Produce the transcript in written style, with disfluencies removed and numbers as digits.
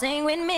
Sing with me.